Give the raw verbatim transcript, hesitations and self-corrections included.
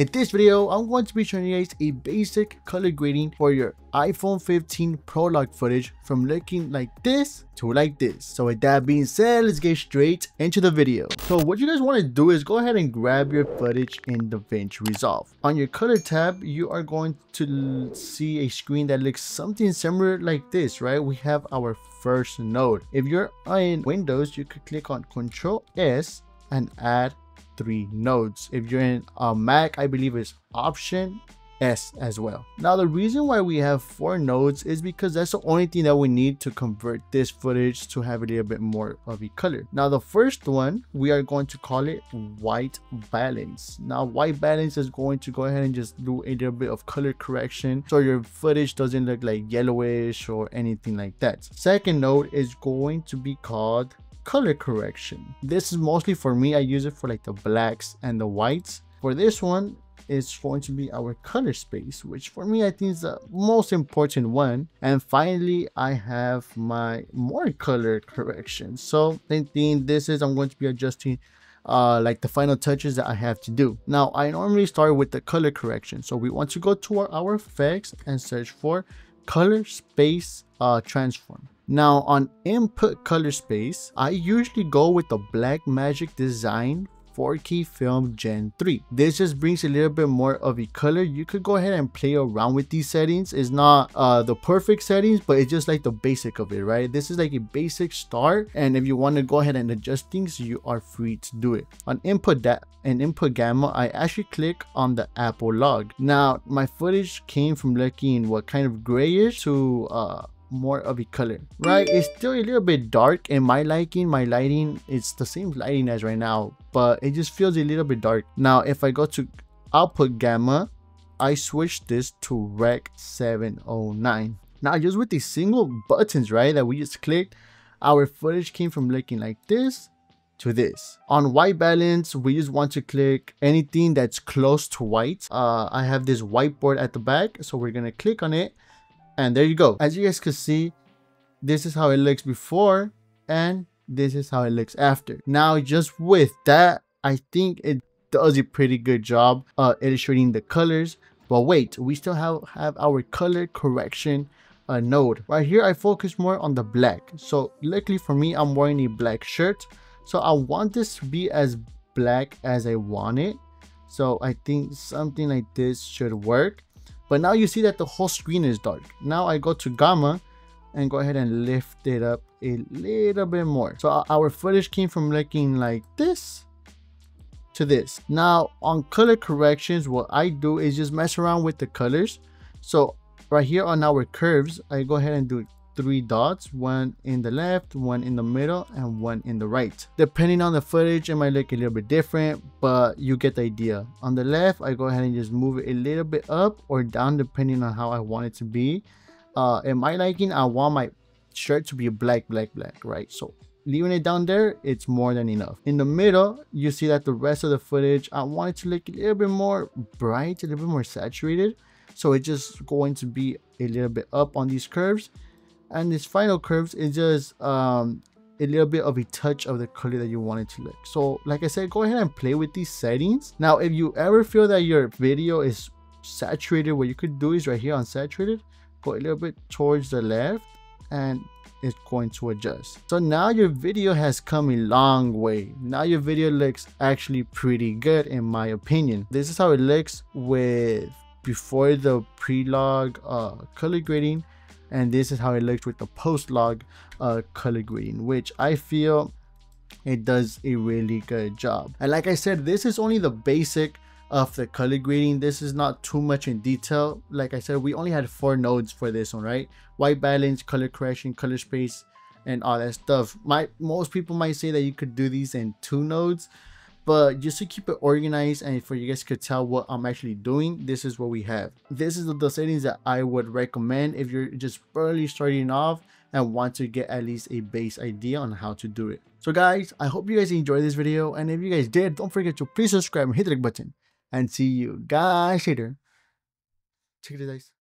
In this video, I'm going to be showing you guys a basic color grading for your iPhone fifteen Pro log footage from looking like this to like this. So with that being said, let's get straight into the video. So what you guys want to do is go ahead and grab your footage in DaVinci Resolve. On your color tab, you are going to see a screen that looks something similar like this, right? We have our first node. If you're in Windows, you could click on Control S and add three nodes. If you're in a Mac, I believe it's Option S as well. Now the reason why we have four nodes is because that's the only thing that we need to convert this footage to have a little bit more of a color. Now the first one, we are going to call it white balance. Now white balance is going to go ahead and just do a little bit of color correction so your footage doesn't look like yellowish or anything like that. Second node is going to be called color correction. This is mostly for me, I use it for like the blacks and the whites. For this one, it's going to be our color space, which for me I think is the most important one. And finally, I have my more color correction. So same thing, this is I'm going to be adjusting uh like the final touches that I have to do. Now I normally start with the color correction, so we want to go to our, our effects and search for color space uh transform. Now on input color space, I usually go with the Blackmagic Design four K film Gen three. This just brings a little bit more of a color. You could go ahead and play around with these settings. It's not uh, the perfect settings, but it's just like the basic of it, right? This is like a basic start, and if you want to go ahead and adjust things, you are free to do it. On input that and input gamma, I actually click on the Apple log. Now my footage came from looking what kind of grayish to uh more of a color, right? It's still a little bit dark in my liking. My lighting, it's the same lighting as right now, but it just feels a little bit dark. Now if I go to output gamma, I switch this to rec seven oh nine. Now just with these single buttons, right, that we just clicked, our footage came from looking like this to this. On white balance, we just want to click anything that's close to white. uh I have this whiteboard at the back, so we're gonna click on it. And there you go. As you guys can see, this is how it looks before and this is how it looks after. Now just with that, I think it does a pretty good job uh, illustrating the colors. But wait, we still have, have our color correction uh, node. Right here, I focus more on the black. So luckily for me, I'm wearing a black shirt. So I want this to be as black as I want it. So I think something like this should work. But now you see that the whole screen is dark. Now I go to gamma and go ahead and lift it up a little bit more. So our footage came from looking like this to this. Now on color corrections, what I do is just mess around with the colors. So right here on our curves, I go ahead and do three dots, one in the left, one in the middle, and one in the right. Depending on the footage, it might look a little bit different, but you get the idea. On the left, I go ahead and just move it a little bit up or down depending on how I want it to be. Uh, in my liking, I want my shirt to be black, black, black, right? So leaving it down there, it's more than enough. In the middle, you see that the rest of the footage, I want it to look a little bit more bright, a little bit more saturated. So it's just going to be a little bit up on these curves. And this final curves is just um, a little bit of a touch of the color that you want it to look. So like I said, go ahead and play with these settings. Now, if you ever feel that your video is saturated, what you could do is right here on saturated, go a little bit towards the left and it's going to adjust. So now your video has come a long way. Now your video looks actually pretty good in my opinion. This is how it looks with before the pre-log uh, color grading. And this is how it looks with the post log uh, color grading, which I feel it does a really good job. And like I said, this is only the basic of the color grading. This is not too much in detail. Like I said, we only had four nodes for this one, right? White balance, color correction, color space, and all that stuff. My, most people might say that you could do these in two nodes, but just to keep it organized and for you guys could tell what I'm actually doing, this is what we have. This is the settings that I would recommend if you're just barely starting off and want to get at least a base idea on how to do it. So guys, I hope you guys enjoyed this video, and if you guys did, don't forget to please subscribe and hit the like button, and see you guys later. Check it out, guys.